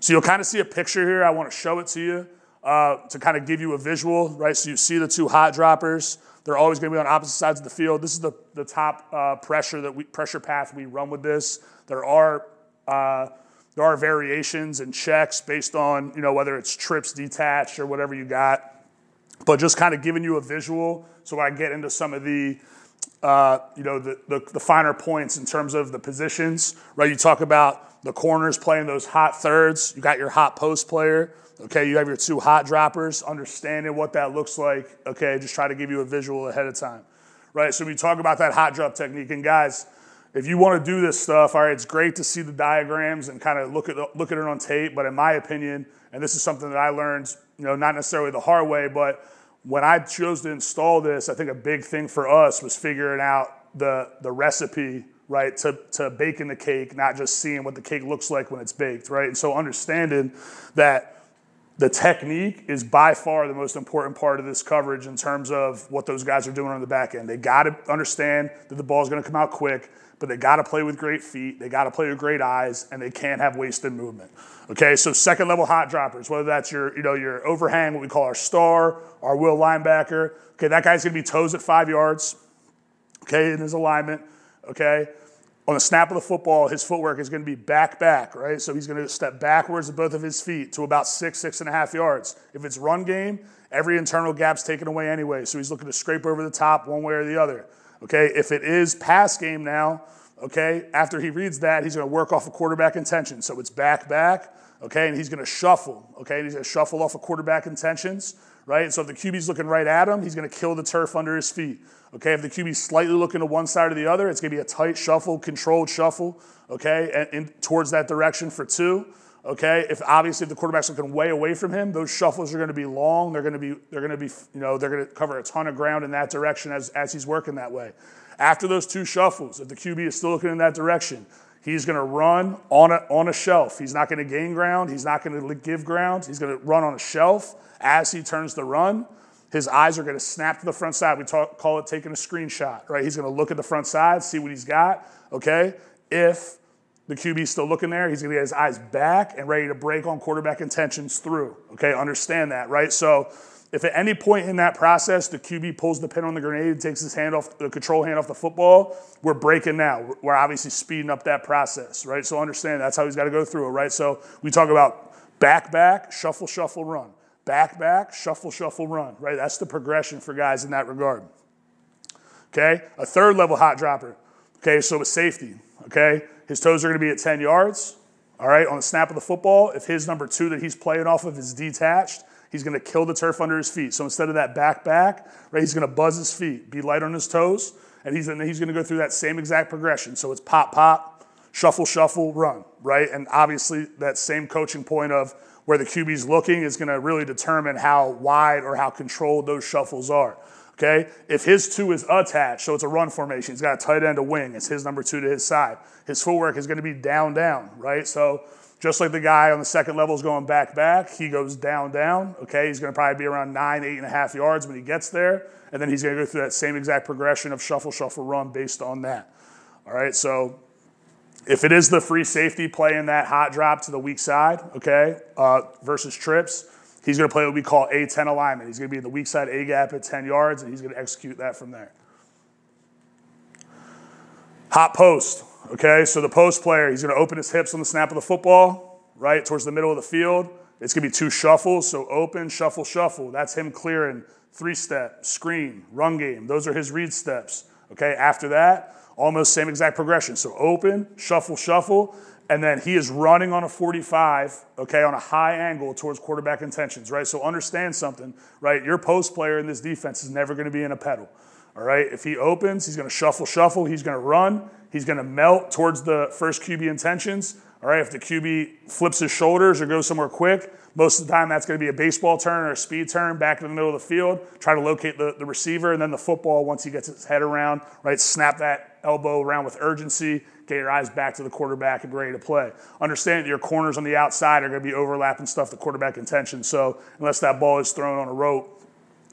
So you'll kind of see a picture here. I want to show it to you to kind of give you a visual, right? So you see the two hot droppers. They're always going to be on opposite sides of the field. This is the top pressure path we run with this. There are variations and checks based on, you know, whether it's trips detached or whatever you got. But just kind of giving you a visual so when I get into some of the you know, the finer points in terms of the positions, right? You talk about the corners playing those hot thirds. You got your hot post player. Okay, you have your two hot droppers, understanding what that looks like. Okay, just try to give you a visual ahead of time, right? So we talk about that hot drop technique. And guys, if you want to do this stuff, all right, it's great to see the diagrams and kind of look at it on tape. But in my opinion, and this is something that I learned, you know, not necessarily the hard way, but when I chose to install this, I think a big thing for us was figuring out the recipe, right, to baking the cake, not just seeing what the cake looks like when it's baked, right? And so understanding that the technique is by far the most important part of this coverage in terms of what those guys are doing on the back end. They got to understand that the ball's going to come out quick, but they got to play with great feet, they got to play with great eyes, and they can't have wasted movement. Okay, so second level hot droppers, whether that's your, you know, your overhang, what we call our star, our will linebacker. Okay, that guy's going to be toes at 5 yards. Okay, in his alignment. Okay. On the snap of the football, his footwork is going to be back, right? So he's going to step backwards with both of his feet to about 6.5 yards. If it's run game, every internal gap's taken away anyway, so he's looking to scrape over the top one way or the other, okay? If it is pass game now, okay, after he reads that, he's going to work off a quarterback intention. So it's back, okay, and he's going to shuffle, okay? And he's going to shuffle off of quarterback intentions, right? And so if the QB's looking right at him, he's going to kill the turf under his feet. Okay, if the QB's slightly looking to one side or the other, it's going to be a tight shuffle, controlled shuffle, okay, and towards that direction for two, okay? If obviously if the quarterback's looking way away from him, those shuffles are going to be long. They're going to be, you know, they're going to cover a ton of ground in that direction as he's working that way. After those two shuffles, if the QB is still looking in that direction, he's going to run on a shelf. He's not going to gain ground. He's not going to give ground. He's going to run on a shelf. As he turns the run, his eyes are going to snap to the front side. We call it taking a screenshot, right? He's going to look at the front side, see what he's got, okay? If the QB's still looking there, he's going to get his eyes back and ready to break on quarterback intentions through, okay? Understand that, right? So if at any point in that process the QB pulls the pin on the grenade, takes his hand off, the control hand off the football, we're breaking now. We're obviously speeding up that process, right? So understand that's how he's got to go through it, right? So we talk about back, shuffle, run. Back, shuffle, run, right? That's the progression for guys in that regard, okay? A third level hot dropper, okay? So with safety, okay? His toes are gonna be at 10 yards, all right? On the snap of the football, if his number two that he's playing off of is detached, he's gonna kill the turf under his feet. So instead of that back, right, he's gonna buzz his feet, be light on his toes, and he's gonna go through that same exact progression. So it's pop, shuffle, run, right? And obviously that same coaching point of where the QB's looking is going to really determine how wide or how controlled those shuffles are, okay? If his two is attached, so it's a run formation, he's got a tight end, a wing, it's his number two to his side. His footwork is going to be down, right? So just like the guy on the second level is going back, he goes down, okay? He's going to probably be around 9, 8.5 yards when he gets there, and then he's going to go through that same exact progression of shuffle, run based on that, all right? So if it is the free safety playing that hot drop to the weak side, okay, versus trips, he's going to play what we call A10 alignment. He's going to be in the weak side A gap at 10 yards, and he's going to execute that from there. Hot post, okay, so the post player, he's going to open his hips on the snap of the football, right, towards the middle of the field. It's going to be two shuffles, so open, shuffle. That's him clearing three-step, screen, run game. Those are his read steps, okay? After that, almost same exact progression. So open, shuffle, and then he is running on a 45, okay, on a high angle towards quarterback intentions, right? So understand something, right? Your post player in this defense is never going to be in a pedal, all right? If he opens, he's going to shuffle, he's going to run, he's going to melt towards the first QB intentions, all right? If the QB flips his shoulders or goes somewhere quick, most of the time that's going to be a baseball turn or a speed turn back in the middle of the field, try to locate the receiver, and then the football, once he gets his head around, right, snap that elbow around with urgency, get your eyes back to the quarterback and ready to play. Understand that your corners on the outside are going to be overlapping stuff, the quarterback intention. So unless that ball is thrown on a rope,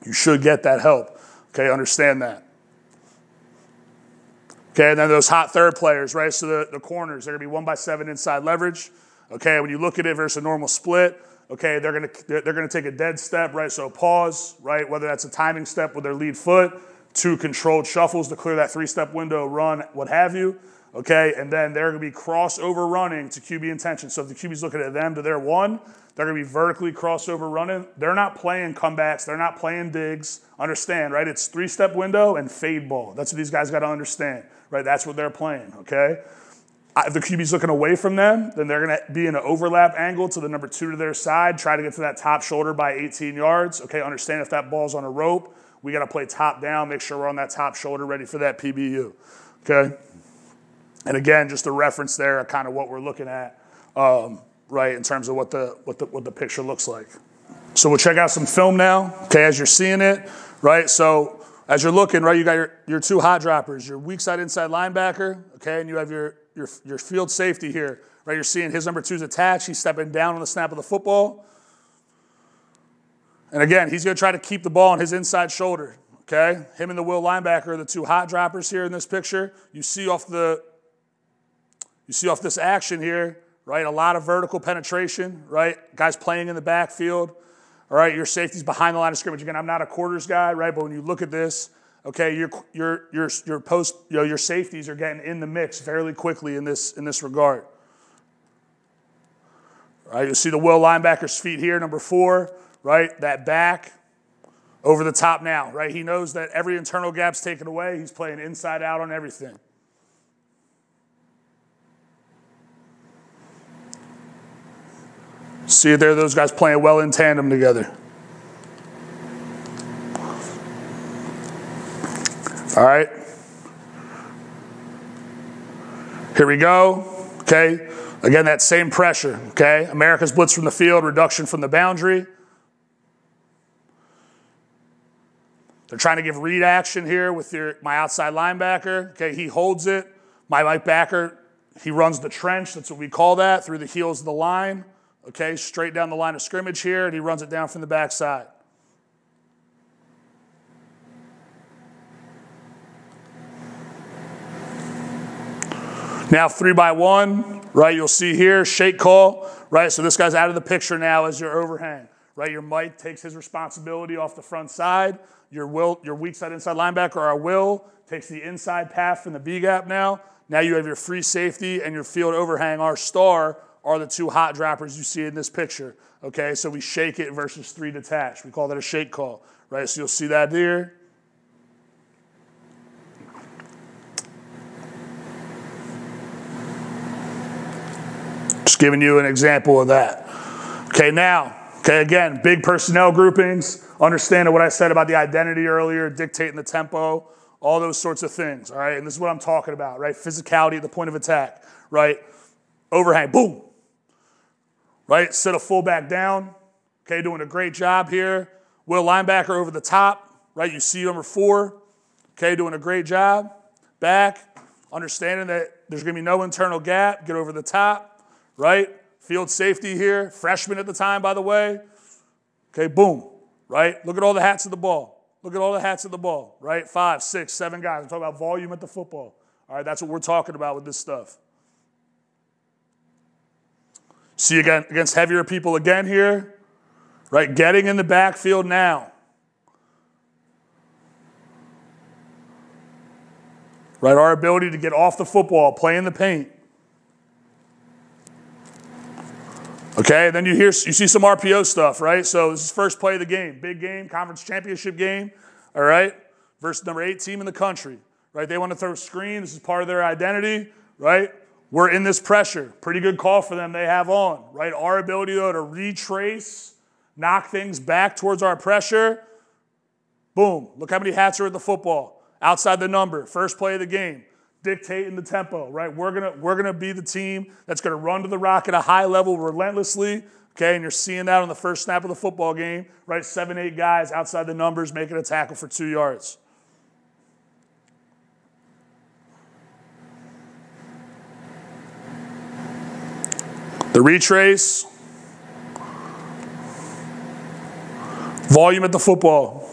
you should get that help. Okay, understand that. Okay, and then those hot third players, right? So the corners, they're going to be 1 by 7 inside leverage. Okay, when you look at it versus a normal split, okay, they're gonna take a dead step, right? So pause, right? Whether that's a timing step with their lead foot, two controlled shuffles to clear that three-step window, run, what have you. Okay, and then they're gonna be crossover running to QB intention. So if the QB's looking at them to their one, they're gonna be vertically crossover running. They're not playing comebacks, they're not playing digs. Understand, right? It's three-step window and fade ball. That's what these guys gotta understand, right? That's what they're playing, okay? If the QB's looking away from them, then they're gonna be in an overlap angle to the number two to their side, try to get to that top shoulder by 18 yards. Okay, understand if that ball's on a rope, we gotta play top down, make sure we're on that top shoulder ready for that PBU, okay? And again, just a reference there of kind of what we're looking at, right, in terms of what the picture looks like. So we'll check out some film now, okay, as you're seeing it, right? So as you're looking, right, you got your two hot droppers, your weak side inside linebacker, okay, and you have your field safety here, right? You're seeing his number two's attached. He's stepping down on the snap of the football. And again, he's gonna try to keep the ball on his inside shoulder, okay? Him and the will linebacker are the two hot droppers here in this picture. You see off this action here, right? A lot of vertical penetration, right? Guys playing in the backfield, all right? Your safety's behind the line of scrimmage. Again, I'm not a quarters guy, right? But when you look at this, okay, your safeties are getting in the mix fairly quickly in this regard. All right, you'll see the will linebacker's feet here, number four, right? That back over the top now, right? He knows that every internal gap's taken away. He's playing inside out on everything. See there, those guys playing well in tandem together. All right. Here we go, okay? Again, that same pressure, okay? America's blitz from the field, reduction from the boundary. They're trying to give read action here with my outside linebacker, okay? He holds it. My right backer, he runs the trench, that's what we call that, through the heels of the line. Okay, straight down the line of scrimmage here, and he runs it down from the backside. Now 3-by-1, right, you'll see here, shake call, right? So this guy's out of the picture now as your overhang, right? Your Mike takes his responsibility off the front side. Your weak side inside linebacker, our Will, takes the inside path from the B-gap now. Now you have your free safety and your field overhang, our Star, are the two hot droppers you see in this picture, okay? So we shake it versus three detached. We call that a shake call, right? So you'll see that there. Just giving you an example of that. Okay, now, okay, again, big personnel groupings, understanding what I said about the identity earlier, dictating the tempo, all those sorts of things, all right? And this is what I'm talking about, right? Physicality at the point of attack, right? Overhang, boom. Right, sit a fullback down. Okay, doing a great job here. Will linebacker over the top, right? You see number four. Okay, doing a great job. Back, understanding that there's gonna be no internal gap. Get over the top, right? Field safety here, freshman at the time, by the way. Okay, boom, right? Look at all the hats of the ball. Look at all the hats of the ball, right? 5, 6, 7 guys. I'm talking about volume at the football. All right, that's what we're talking about with this stuff. See again against heavier people again here, right? Getting in the backfield now. Right, our ability to get off the football, play in the paint. Okay, then you see some RPO stuff, right? So this is first play of the game, big game, conference championship game, all right? Versus number 8 team in the country, right? They want to throw screen, this is part of their identity, right? We're in this pressure. Pretty good call for them. They have on, right? Our ability, though, to retrace, knock things back towards our pressure. Boom. Look how many hats are at the football. Outside the number. First play of the game. Dictating the tempo, right? We're gonna be the team that's going to run to the rock at a high level relentlessly, okay? And you're seeing that on the first snap of the football game, right? 7, 8 guys outside the numbers making a tackle for 2 yards. The retrace, volume at the football.